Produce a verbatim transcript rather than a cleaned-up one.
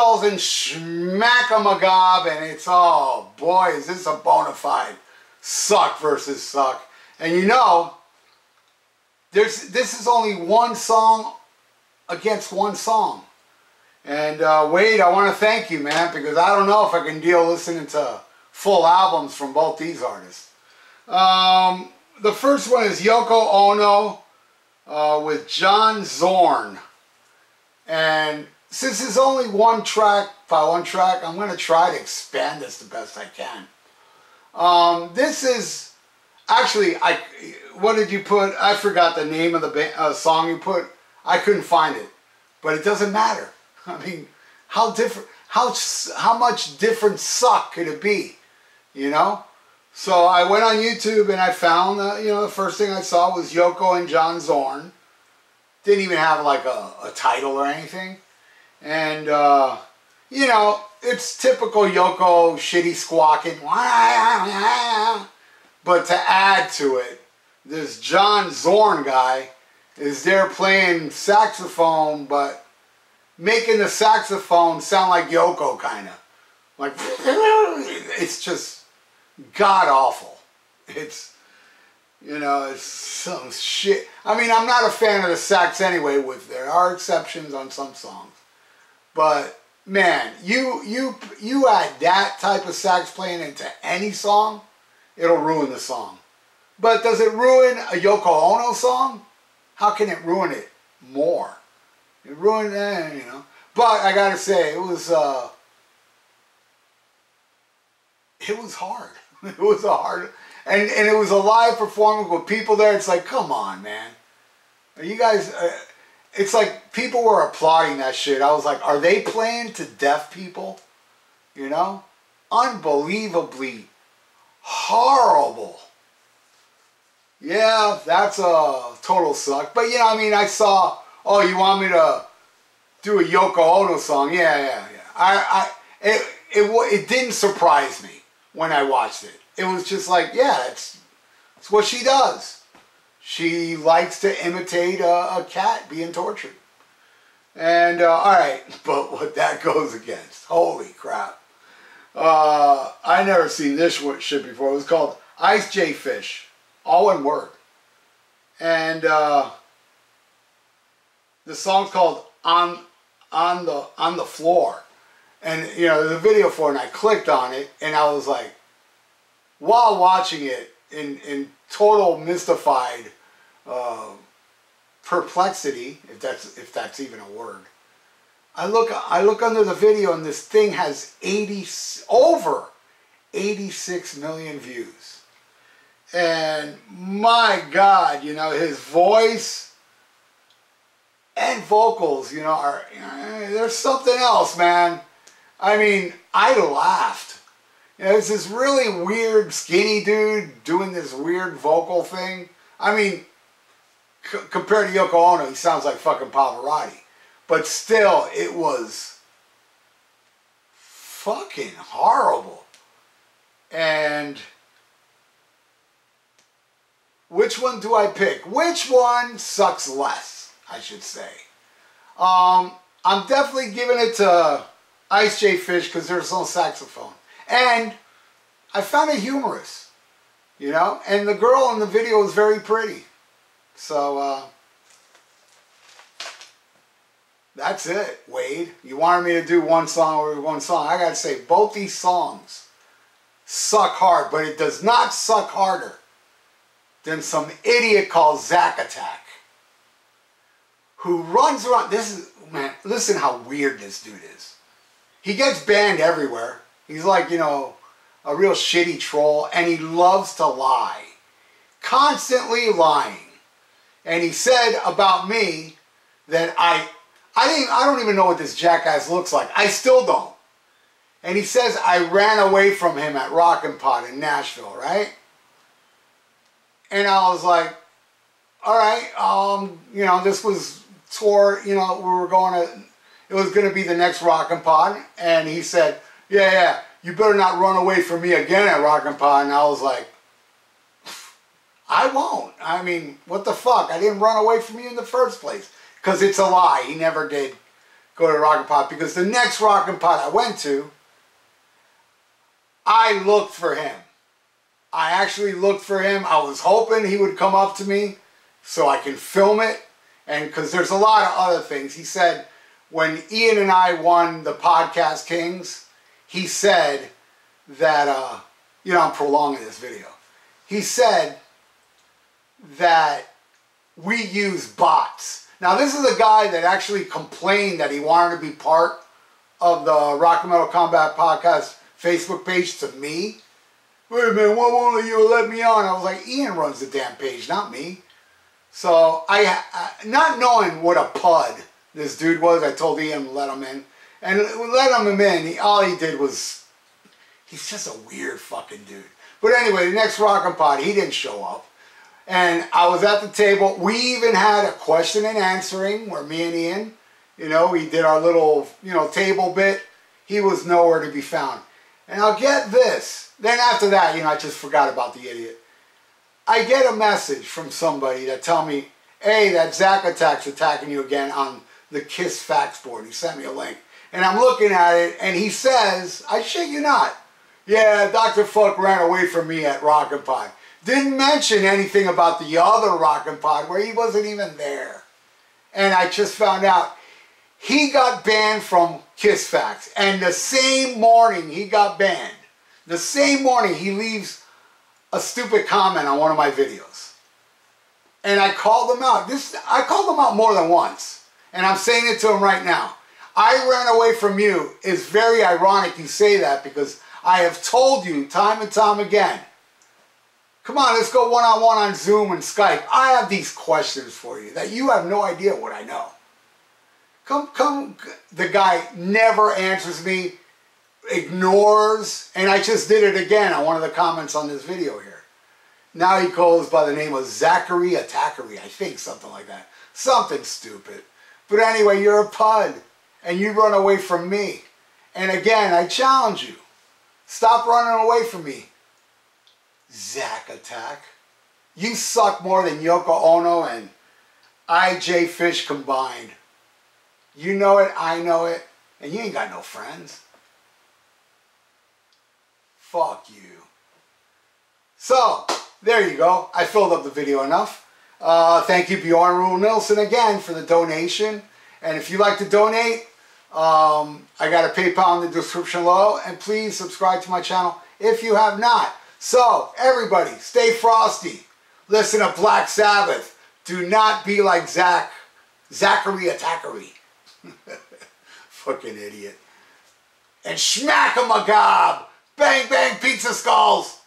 skulls and smack 'em a-gob, and it's all, oh boy, is this a bona fide suck versus suck. And you know, there's this is only one song against one song. And uh, Wade, I want to thank you, man, because I don't know if I can deal listening to full albums from both these artists. Um, the first one is Yoko Ono uh, with John Zorn. And since there's only one track by one track, I'm going to try to expand this the best I can. Um, this is actually, I what did you put? I forgot the name of the ba uh, song you put. I couldn't find it, but it doesn't matter. I mean, how different, how how much different suck could it be, you know? So I went on YouTube and I found, uh, you know, the first thing I saw was Yoko and John Zorn. Didn't even have like a, a title or anything. And, uh, you know, it's typical Yoko shitty squawking. But to add to it, this John Zorn guy is there playing saxophone, but making the saxophone sound like Yoko, kind of. Like, it's just god-awful. It's, you know, it's some shit. I mean, I'm not a fan of the sax anyway, with there are exceptions on some songs. But, man, you, you, you add that type of sax playing into any song, it'll ruin the song. But does it ruin a Yoko Ono song? How can it ruin it more? It ruined that, you know. But I gotta say, it was uh, it was hard. It was hard, and and it was a live performance with people there. It's like, come on, man. Are you guys? Uh, it's like people were applauding that shit. I was like, are they playing to deaf people? You know, unbelievably horrible. Yeah, that's a total suck. But yeah, I mean, I saw. Oh, you want me to do a Yoko Ono song? Yeah, yeah, yeah. I, I, it, it, it didn't surprise me when I watched it. It was just like, yeah, it's, it's what she does. She likes to imitate a, a cat being tortured. And, uh, all right, but what that goes against. Holy crap. Uh, I never seen this shit before. It was called IceJJFish, all one word. And, uh... the song's called "On on the on the Floor," and you know there's a video for it. And I clicked on it, and I was like, while watching it, in in total mystified uh, perplexity, if that's if that's even a word. I look I look under the video, and this thing has eighty over eighty-six million views, and my God, you know his voice and vocals, you know, are, uh, there's something else, man. I mean, I laughed. You know, it's this really weird skinny dude doing this weird vocal thing. I mean, c compared to Yoko Ono, he sounds like fucking Pavarotti. But still, it was fucking horrible. And which one do I pick? Which one sucks less? I should say. Um, I'm definitely giving it to IceJJFish because there's no saxophone. And I found it humorous, you know? And the girl in the video was very pretty. So, uh, that's it, Wade. You wanted me to do one song or one song. I gotta say, both these songs suck hard, but it does not suck harder than some idiot called Zack Attack, who runs around. This is, man, listen how weird this dude is. He gets banned everywhere. He's like, you know, a real shitty troll, and he loves to lie. Constantly lying. And he said about me that I, I didn't, I don't even know what this jackass looks like. I still don't. And he says I ran away from him at Rockin' Pod in Nashville, right? And I was like, all right, um, you know, this was tour, you know, we were going to, it was going to be the next Rockin' Pod, and he said, yeah, yeah, you better not run away from me again at Rockin' Pod, and I was like, I won't, I mean, what the fuck, I didn't run away from you in the first place, because it's a lie, he never did go to Rockin' Pod, because the next Rockin' Pod I went to, I looked for him. I actually looked for him. I was hoping he would come up to me so I can film it. And because there's a lot of other things. He said, when Ian and I won the Podcast Kings, he said that, uh, you know, I'm prolonging this video. He said that we use bots. Now, this is a guy that actually complained that he wanted to be part of the Rock and Metal Combat Podcast Facebook page to me. Wait a minute, why won't you let me on? I was like, Ian runs the damn page, not me. So, I, I not knowing what a pud this dude was, I told Ian, let him in. And let him in, he, all he did was, he's just a weird fucking dude. But anyway, the next Rockin' Pod, he didn't show up. And I was at the table. We even had a question and answering where me and Ian, you know, we did our little, you know, table bit. He was nowhere to be found. And I'll get this. Then after that, you know, I just forgot about the idiot. I get a message from somebody that tell me, hey, that Zack Attack's attacking you again on the KISS Facts board. He sent me a link. And I'm looking at it, and he says, I shit you not, yeah, Doctor Fuck ran away from me at Rockin' Pod. Didn't mention anything about the other Rockin' Pod where he wasn't even there. And I just found out he got banned from KISS Facts. And the same morning he got banned, the same morning he leaves a stupid comment on one of my videos. And I called him out. This I called him out more than once. And I'm saying it to him right now. I ran away from you is very ironic you say that, because I have told you time and time again, come on, let's go one-on-one on Zoom and Skype. I have these questions for you that you have no idea what I know. Come, come. The guy never answers me, ignores, and I just did it again on one of the comments on this video here. Now he goes by the name of Zachary Attackery, I think, something like that. Something stupid. But anyway, you're a pud, and you run away from me. And again, I challenge you. Stop running away from me, Zack Attack. You suck more than Yoko Ono and IceJJFish combined. You know it, I know it, and you ain't got no friends. Fuck you. So, there you go. I filled up the video enough. Uh, thank you, Bjorn Rune Nilsson, again for the donation. And if you'd like to donate, Um, I got a PayPal in the description below, and please subscribe to my channel if you have not. So, everybody, stay frosty. Listen to Black Sabbath. Do not be like Zach, Zachary Attackery. Fucking idiot. And smack him a gob. Bang, bang, pizza skulls.